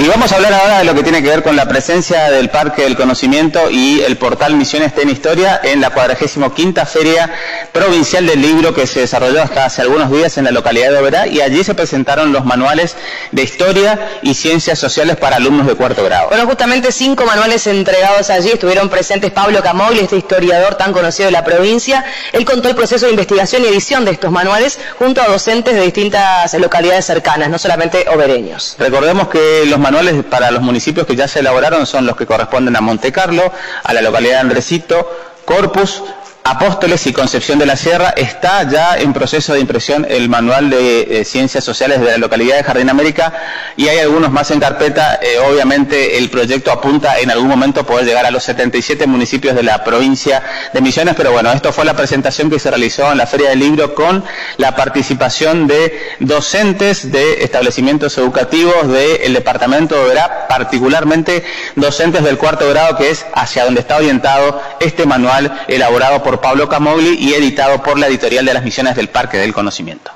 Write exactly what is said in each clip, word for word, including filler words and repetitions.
Y vamos a hablar ahora de lo que tiene que ver con la presencia del Parque del Conocimiento y el portal Misiones Tiene Historia en la cuadragésima quinta Feria Provincial del Libro, que se desarrolló hasta hace algunos días en la localidad de Oberá, y allí se presentaron los manuales de Historia y Ciencias Sociales para alumnos de cuarto grado. Bueno, justamente cinco manuales entregados allí. Estuvieron presentes Pablo Camogli, este historiador tan conocido de la provincia. Él contó el proceso de investigación y edición de estos manuales junto a docentes de distintas localidades cercanas, no solamente obereños. Recordemos que los manuales para los municipios que ya se elaboraron son los que corresponden a Monte Carlo, a la localidad de Andresito, Corpus, Apóstoles y Concepción de la Sierra. Está ya en proceso de impresión el manual de eh, Ciencias Sociales de la localidad de Jardín América, y hay algunos más en carpeta. Eh, obviamente el proyecto apunta en algún momento poder llegar a los setenta y siete municipios de la provincia de Misiones, pero bueno, esto fue la presentación que se realizó en la Feria del Libro con la participación de docentes de establecimientos educativos del departamento de Oberá, particularmente docentes del cuarto grado, que es hacia donde está orientado este manual elaborado por Pablo Camogli y editado por la editorial de las Misiones del Parque del Conocimiento.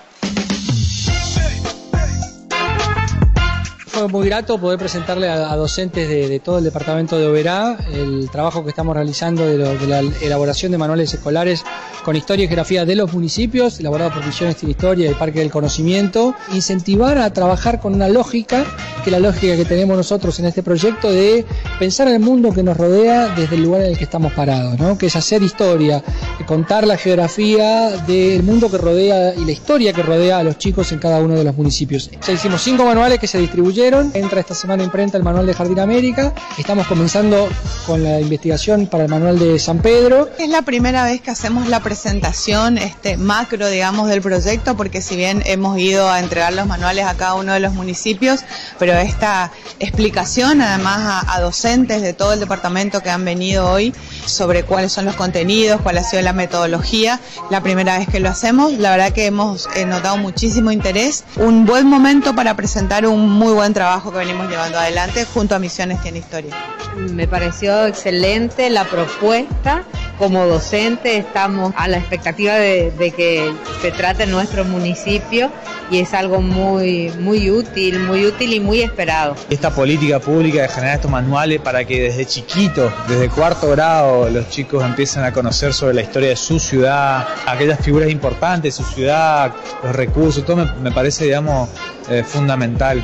Fue muy grato poder presentarle a, a docentes de, de todo el departamento de Oberá el trabajo que estamos realizando de, lo, de la elaboración de manuales escolares con historia y geografía de los municipios, elaborado por Misiones Tiene Historia y el Parque del Conocimiento. Incentivar a trabajar con una lógica, que es la lógica que tenemos nosotros en este proyecto, de pensar el mundo que nos rodea desde el lugar en el que estamos parados, ¿no? Que es hacer historia, contar la geografía del mundo que rodea y la historia que rodea a los chicos en cada uno de los municipios. O sea, hicimos cinco manuales que se distribuyeron. Entra esta semana imprenta el manual de Jardín América. Estamos comenzando con la investigación para el manual de San Pedro. Es la primera vez que hacemos la presentación este, macro, digamos, del proyecto, porque si bien hemos ido a entregar los manuales a cada uno de los municipios, pero esta explicación además a, a docentes de todo el departamento que han venido hoy sobre cuáles son los contenidos, cuál ha sido la metodología, la primera vez que lo hacemos. La verdad que hemos notado muchísimo interés, un buen momento para presentar un muy buen trabajo que venimos llevando adelante junto a Misiones Tiene Historia. Me pareció excelente la propuesta. Como docente estamos a la expectativa de, de que se trate nuestro municipio, y es algo muy, muy útil, muy útil y muy esperado. Esta política pública de generar estos manuales para que desde chiquitos, desde cuarto grado, los chicos empiecen a conocer sobre la historia de su ciudad, aquellas figuras importantes de su ciudad, los recursos, todo me, me parece, digamos, eh, fundamental.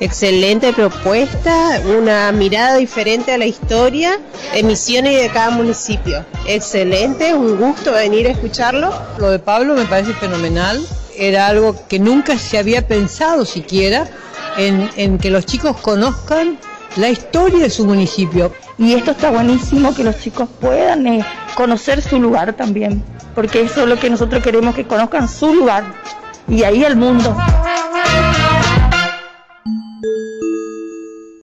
Excelente propuesta, una mirada diferente a la historia, Misiones de cada municipio. Excelente, un gusto venir a escucharlo. Lo de Pablo me parece fenomenal, era algo que nunca se había pensado siquiera, en, en que los chicos conozcan la historia de su municipio. Y esto está buenísimo, que los chicos puedan eh, conocer su lugar también, porque eso es lo que nosotros queremos, que conozcan su lugar y ahí el mundo.